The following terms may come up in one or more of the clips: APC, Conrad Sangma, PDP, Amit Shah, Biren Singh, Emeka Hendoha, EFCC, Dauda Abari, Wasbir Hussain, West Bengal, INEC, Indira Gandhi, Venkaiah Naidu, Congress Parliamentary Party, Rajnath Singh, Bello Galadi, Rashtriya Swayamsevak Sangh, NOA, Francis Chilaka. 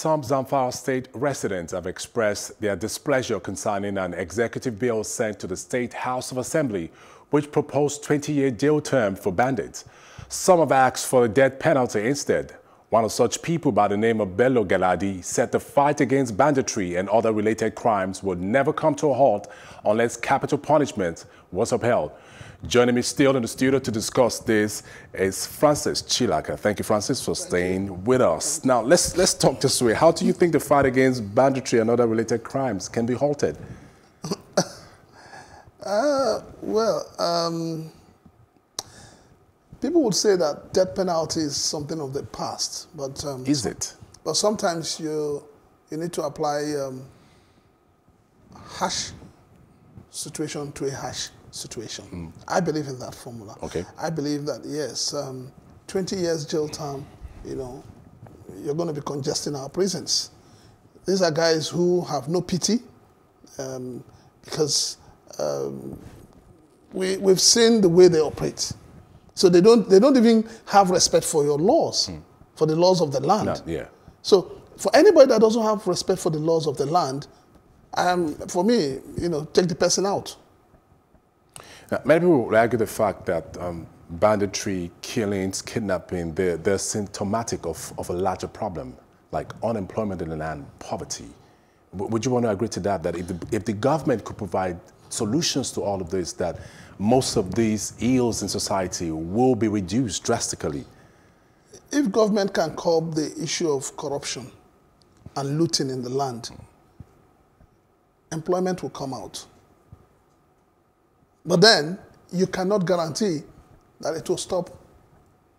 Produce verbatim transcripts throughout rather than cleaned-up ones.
Some Zamfara state residents have expressed their displeasure concerning an executive bill sent to the State House of Assembly, which proposed twenty-year jail term for bandits. Some have asked for a death penalty instead. One of such people by the name of Bello Galadi said the fight against banditry and other related crimes would never come to a halt unless capital punishment was upheld. Joining me still in the studio to discuss this is Francis Chilaka. Thank you, Francis, for staying with us. Now, let's, let's talk this way. How do you think the fight against banditry and other related crimes can be halted? uh, well, um, people would say that death penalty is something of the past. But um, is it? But sometimes you, you need to apply um, harsh situation to a harsh situation. Mm. I believe in that formula. Okay. I believe that, yes, um, twenty years jail term, you know, you're going to be congesting our prisons. These are guys who have no pity um, because um, we, we've seen the way they operate. So they don't, they don't even have respect for your laws, mm. for the laws of the land. Not, yeah. So for anybody that doesn't have respect for the laws of the land, um, for me, you know, take the person out. Now, many people will argue the fact that um, banditry, killings, kidnapping, they're, they're symptomatic of, of a larger problem, like unemployment in the land, poverty. W would you want to agree to that, that if the, if the government could provide solutions to all of this, that most of these ills in society will be reduced drastically? If government can curb the issue of corruption and looting in the land, employment will come out. But then, you cannot guarantee that it will stop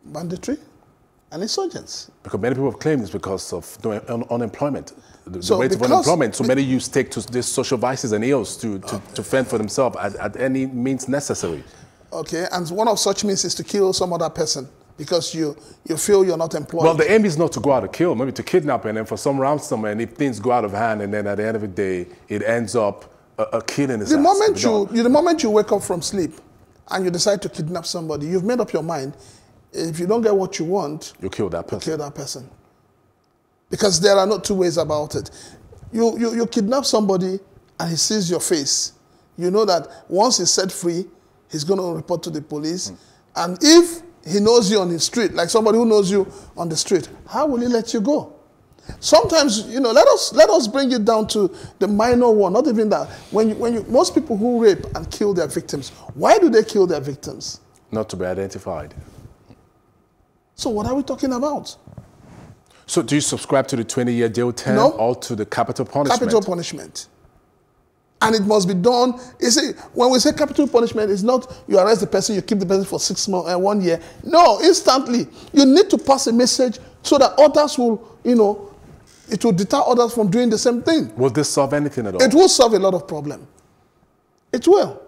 banditry and insurgents. Because many people have claimed it's because of un unemployment, the, so the rate of unemployment. So many youths take to these social vices and ills to, to, okay. to fend for themselves at, at any means necessary. Okay, and one of such means is to kill some other person because you, you feel you're not employed. Well, the aim is not to go out and kill, maybe to kidnap and then for some ransom, and if things go out of hand and then at the end of the day, it ends up A, a kid in his the ass, moment you, you, the moment you wake up from sleep and you decide to kidnap somebody, you've made up your mind. If you don't get what you want, you kill that person. You kill that person. Because there are not two ways about it. You, you, you kidnap somebody and he sees your face. You know that once he's set free, he's going to report to the police. Mm. And if he knows you on the street, like somebody who knows you on the street, how will he let you go? Sometimes, you know, let us let us bring it down to the minor one. Not even that. When you, when you, most people who rape and kill their victims, why do they kill their victims? Not to be identified. So what are we talking about? So do you subscribe to the twenty-year jail term no. or to the capital punishment? Capital punishment. And it must be done. You see, when we say capital punishment, it's not you arrest the person, you keep the person for six months and uh, one year. No, instantly. You need to pass a message so that others will, you know, it will deter others from doing the same thing. Will this solve anything at all? It will solve a lot of problems. It will.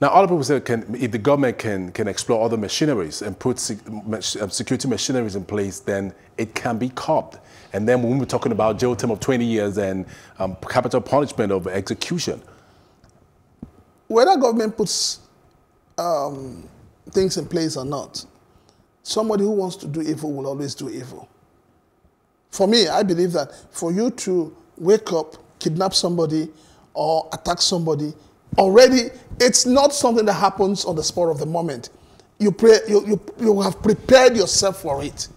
Now, other people say can, if the government can, can explore other machineries and put security machineries in place, then it can be curbed. And then when we're talking about jail term of twenty years and um, capital punishment of execution. Whether government puts um, things in place or not, somebody who wants to do evil will always do evil. For me, I believe that for you to wake up, kidnap somebody, or attack somebody, already it's not something that happens on the spur of the moment. You, pray, you, you, you have prepared yourself for it.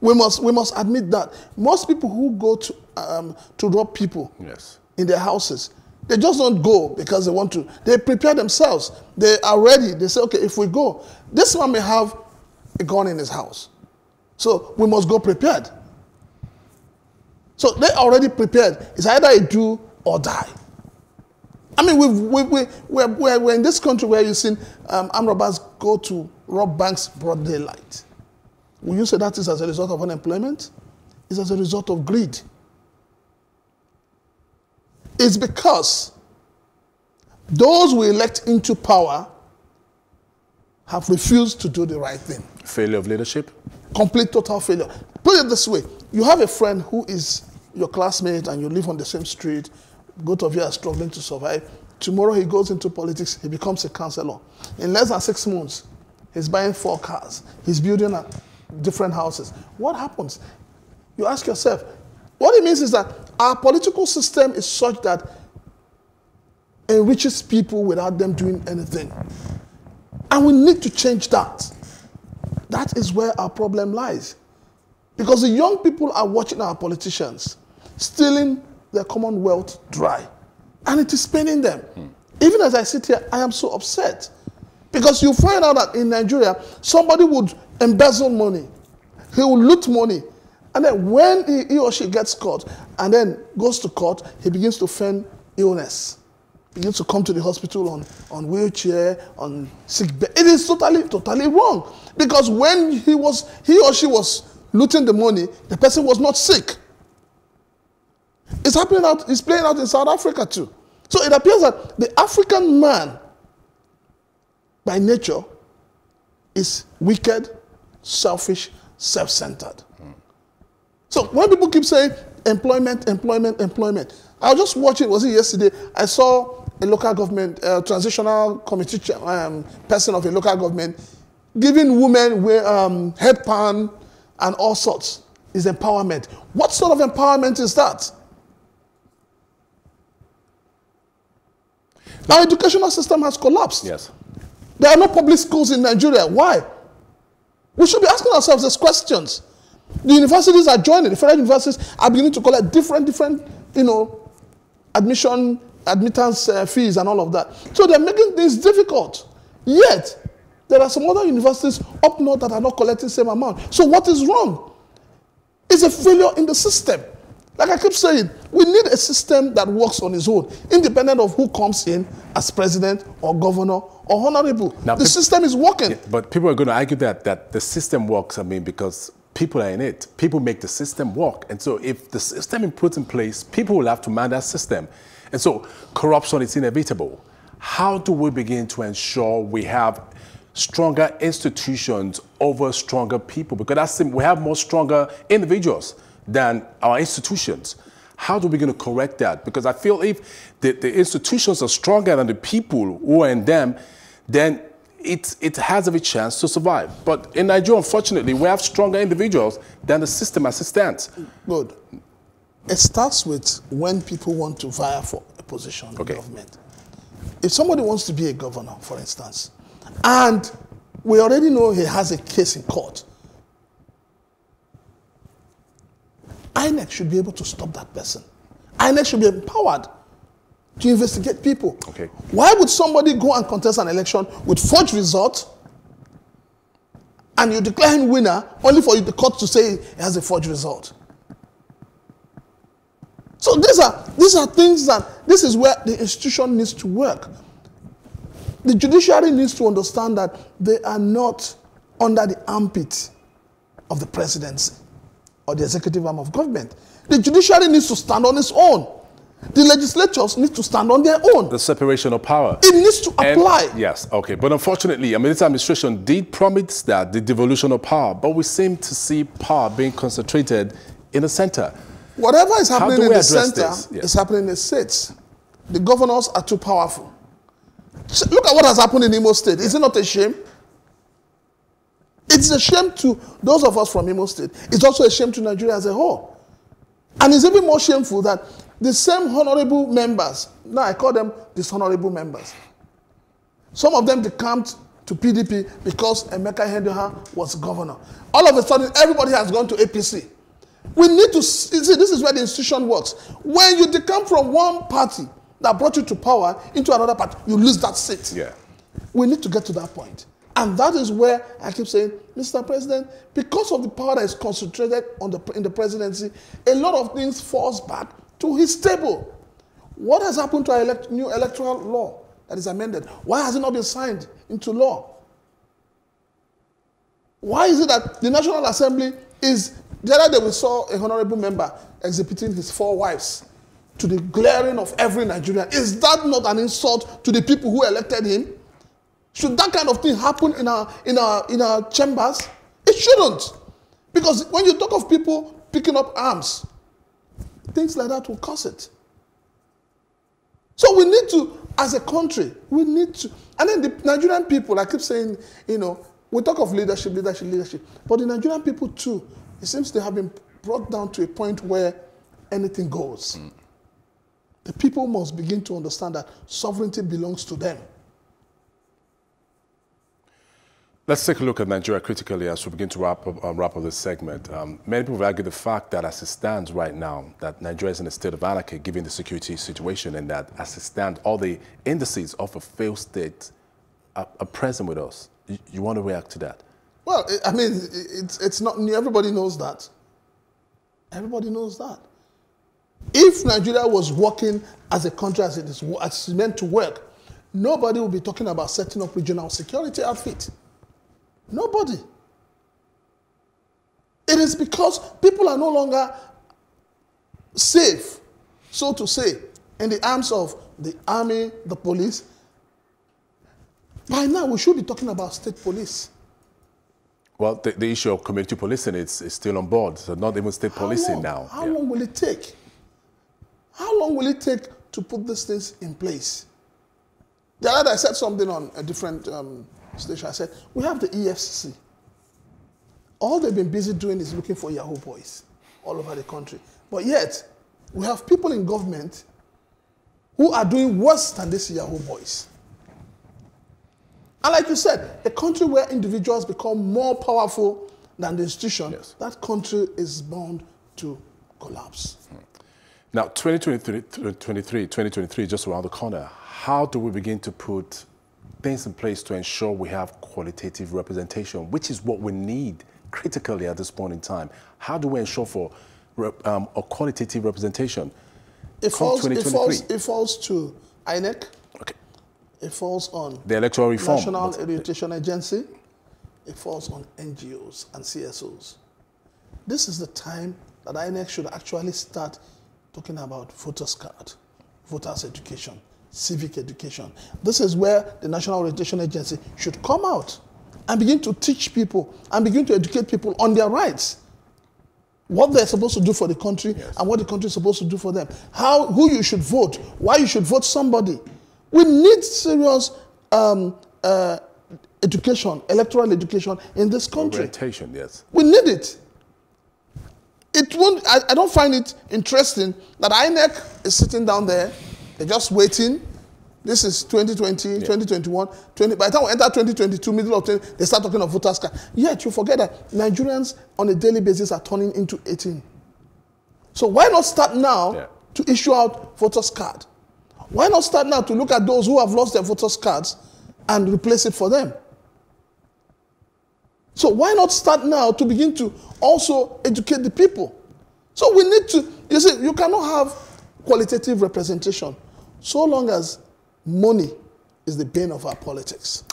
We must, we must admit that. Most people who go to, um, to rob people yes. in their houses, they just don't go because they want to. They prepare themselves. They are ready. They say, okay, if we go, this one may have a gun in his house. So we must go prepared. So they're already prepared. It's either a do or die. I mean, we've, we, we, we're, we're, we're in this country where you've seen um, armed robbers go to rob banks broad daylight. Will you say that is as a result of unemployment? It's as a result of greed. It's because those we elect into power have refused to do the right thing. Failure of leadership? Complete, total failure. Put it this way. You have a friend who is your classmate and you live on the same street, both of you are struggling to survive. Tomorrow he goes into politics, he becomes a councillor. In less than six months, he's buying four cars, he's building different houses. What happens? you ask yourself, what it means is that our political system is such that it enriches people without them doing anything. And we need to change that. That is where our problem lies. Because the young people are watching our politicians stealing their commonwealth dry. And it is paining them. Hmm. Even as I sit here, I am so upset. Because you find out that in Nigeria, somebody would embezzle money. He will loot money. And then when he, he or she gets caught and then goes to court, he begins to feign illness. Begins to come to the hospital on, on wheelchair, on sick bed. It is totally, totally wrong. Because when he was, he or she was looting the money, the person was not sick. It's happening out, it's playing out in South Africa too. So it appears that the African man, by nature, is wicked, selfish, self-centered. Mm. So when people keep saying employment, employment, employment, I was just watching, was it yesterday, I saw a local government, uh, transitional committee um, person of a local government, giving women with, um, headpan and all sorts, is empowerment. What sort of empowerment is that? Our educational system has collapsed. Yes. There are no public schools in Nigeria. Why? We should be asking ourselves these questions. The universities are joining. The federal universities are beginning to collect different, different, you know, admission, admittance uh, fees and all of that. So they're making things difficult. Yet, there are some other universities up north that are not collecting the same amount. So what is wrong? It's a failure in the system. Like I keep saying, we need a system that works on its own, independent of who comes in as president or governor or honorable. Now, the system is working. Yeah, but people are going to argue that, that the system works, I mean, because people are in it. People make the system work. And so if the system is put in place, people will have to man that system. And so corruption is inevitable. How do we begin to ensure we have stronger institutions over stronger people? Because that's the, we have more stronger individuals than our institutions. How are we going to correct that? Because I feel if the, the institutions are stronger than the people who are in them, then it, it has a chance to survive. But in Nigeria, unfortunately, we have stronger individuals than the system as it stands. Good. It starts with when people want to vie for a position in okay. government. If somebody wants to be a governor, for instance, and we already know he has a case in court, I N E C should be able to stop that person. I N E C should be empowered to investigate people. Okay. Why would somebody go and contest an election with forged results and you declare him winner only for the court to say he has a forged result? So these are, these are things that, this is where the institution needs to work. The judiciary needs to understand that they are not under the armpit of the presidency or the executive arm of government. The judiciary needs to stand on its own. The legislatures need to stand on their own. The separation of power. It needs to apply. And, yes, okay. But unfortunately, I mean, this administration did promise that, the devolution of power, but we seem to see power being concentrated in the center. Whatever is happening in the center yes. is happening in the states. The governors are too powerful. Look at what has happened in Imo State. Is it not a shame? It's a shame to those of us from Imo State. It's also a shame to Nigeria as a whole. And it's even more shameful that the same honorable members, now I call them dishonorable members, some of them decamped to P D P because Emeka Hendoha was governor. All of a sudden, everybody has gone to A P C. We need to see, this is where the institution works. When you decamp from one party that brought you to power into another party, you lose that seat. Yeah. We need to get to that point. And that is where I keep saying, Mister President, because of the power that is concentrated on the, in the presidency, a lot of things falls back to his table. What has happened to our elect, new electoral law that is amended? Why has it not been signed into law? Why is it that the National Assembly is, the other day we saw a honorable member exhibiting his four wives to the glaring of every Nigerian. Is that not an insult to the people who elected him? Should that kind of thing happen in our, in our, in our chambers? It shouldn't. Because when you talk of people picking up arms, things like that will cause it. So we need to, as a country, we need to, and then the Nigerian people, I keep saying, you know, we talk of leadership, leadership, leadership, but the Nigerian people too, it seems they have been brought down to a point where anything goes. Mm. The people must begin to understand that sovereignty belongs to them. Let's take a look at Nigeria critically as we begin to wrap up, uh, wrap up this segment. Um, many people argue the fact that as it stands right now, that Nigeria is in a state of anarchy given the security situation, and that as it stands, all the indices of a failed state are, are present with us. You, you want to react to that? Well, I mean, it's, it's not new. Everybody knows that. Everybody knows that. If Nigeria was working as a country as it is as it's meant to work, nobody would be talking about setting up regional security outfit. Nobody. It is because people are no longer safe, so to say, in the arms of the army, the police. By now, we should be talking about state police. Well, the, the issue of community policing is, is still on board, so not even state policing now. How long will it take? How long will it take to put these things in place? The other day I said something on a different... Um, station. I said, we have the E F C C. All they've been busy doing is looking for Yahoo boys all over the country. But yet, we have people in government who are doing worse than these Yahoo boys. And like you said, a country where individuals become more powerful than the institution, yes, that country is bound to collapse. Hmm. Now, twenty twenty-three just around the corner. How do we begin to put things in place to ensure we have qualitative representation, which is what we need critically at this point in time? How do we ensure for rep, um, a qualitative representation? It falls, it falls, it falls to I N E C. Okay. It falls on the electoral reform, National Education Agency. It falls on N G Os and C S Os. This is the time that I N E C should actually start talking about voters card, voters education, civic education. This is where the National Orientation Agency should come out and begin to teach people and begin to educate people on their rights, what they're supposed to do for the country, yes, and what the country is supposed to do for them, how, who you should vote, why you should vote somebody. We need serious um, uh, education, electoral education in this country. Orientation, yes. We need it. It won't, I, I don't find it interesting that I N E C is sitting down there. They're just waiting. This is twenty twenty, yeah, twenty twenty-one. twenty, by the time we enter twenty twenty-two, middle of twenty, they start talking of voters card. Yet you forget that Nigerians on a daily basis are turning into eighteen. So why not start now, yeah, to issue out voters card? Why not start now to look at those who have lost their voters cards and replace it for them? So why not start now to begin to also educate the people? So we need to, you see, you cannot have qualitative representation so long as money is the bane of our politics.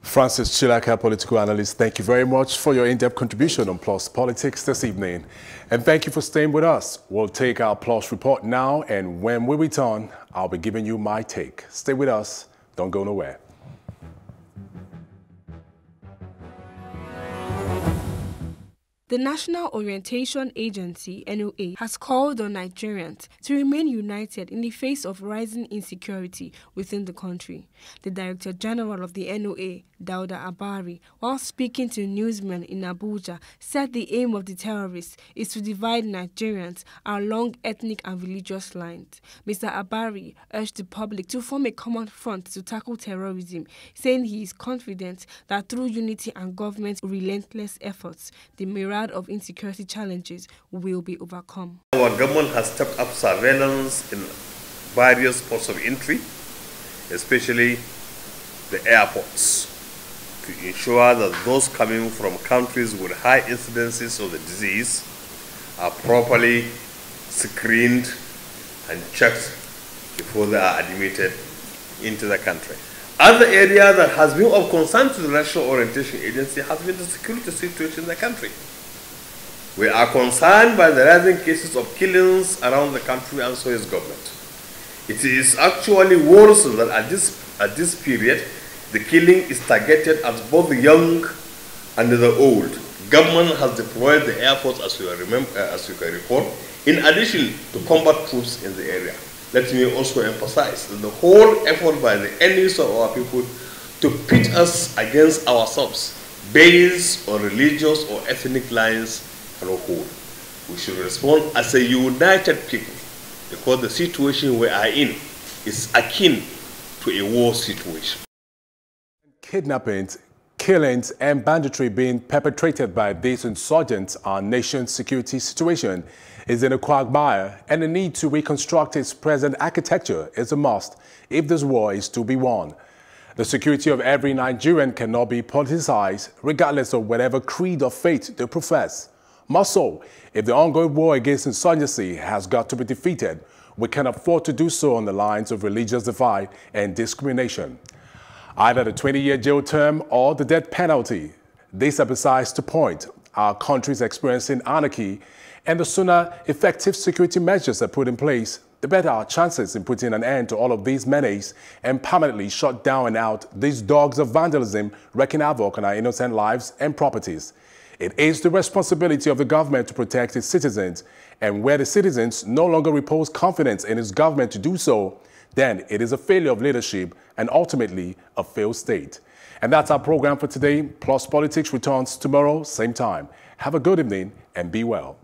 Francis Chilaka, political analyst, thank you very much for your in-depth contribution on PLOS Politics this evening. And thank you for staying with us. We'll take our PLOS report now, and when we return, I'll be giving you my take. Stay with us. Don't go nowhere. The National Orientation Agency, N O A, has called on Nigerians to remain united in the face of rising insecurity within the country. The Director General of the N O A, Dauda Abari, while speaking to newsmen in Abuja, said the aim of the terrorists is to divide Nigerians along ethnic and religious lines. Mister Abari urged the public to form a common front to tackle terrorism, saying he is confident that through unity and government's relentless efforts, the mirage of insecurity challenges will be overcome. Our government has stepped up surveillance in various ports of entry, especially the airports, to ensure that those coming from countries with high incidences of the disease are properly screened and checked before they are admitted into the country. Other area that has been of concern to the National Orientation Agency has been the security situation in the country. We are concerned by the rising cases of killings around the country, and so is government. It is actually worrisome that at this, at this period, the killing is targeted at both the young and the old. Government has deployed the air force, as you, remember, uh, as you can recall, in addition to combat troops in the area. Let me also emphasize that the whole effort by the enemies of our people to pit us against ourselves, based on religious or ethnic lines, are whole. we should respond as a united people, because the situation we are in is akin to a war situation. Kidnappings, killings and banditry being perpetrated by these insurgents on nation's security situation is in a quagmire, and the need to reconstruct its present architecture is a must if this war is to be won. The security of every Nigerian cannot be politicized, regardless of whatever creed or faith they profess. More so, if the ongoing war against insurgency has got to be defeated, we can afford to do so on the lines of religious divide and discrimination. Either the twenty-year jail term or the death penalty. These are besides the point. Our country is experiencing anarchy, and the sooner effective security measures are put in place, the better our chances in putting an end to all of these menace and permanently shut down and out these dogs of vandalism wreaking havoc on our innocent lives and properties. It is the responsibility of the government to protect its citizens, and where the citizens no longer repose confidence in its government to do so, then it is a failure of leadership and ultimately a failed state. And that's our program for today. PLUS Politics returns tomorrow, same time. Have a good evening and be well.